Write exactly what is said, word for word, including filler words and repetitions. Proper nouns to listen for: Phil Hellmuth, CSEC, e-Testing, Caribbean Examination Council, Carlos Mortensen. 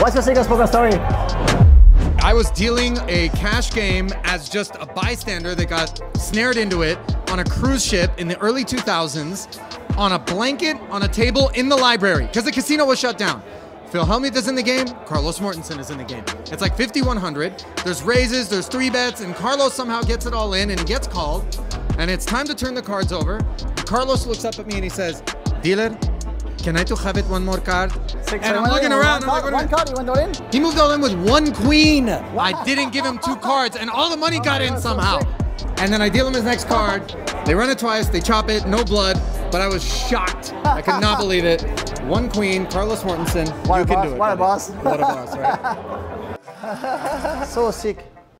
What's your secret poker story? I was dealing a cash game as just a bystander that got snared into it on a cruise ship in the early two thousands on a blanket on a table in the library because the casino was shut down. Phil Hellmuth is in the game, Carlos Mortensen is in the game. It's like fifty-one hundred, there's raises, there's three bets, and Carlos somehow gets it all in and gets called, and it's time to turn the cards over. Carlos looks up at me and he says, "Dealer, can I to have it one more card?" Six, and I'm looking around, one, I'm like, one card, you went all in? He moved all in with one queen. Wow. I didn't give him two cards, and all the money oh, got in God, somehow. So and then I deal him his next card. They run it twice, they chop it, no blood, but I was shocked. I could not believe it. One queen, Carlos Mortensen, what you can boss, do it. What buddy. a boss. What a boss, right? So sick.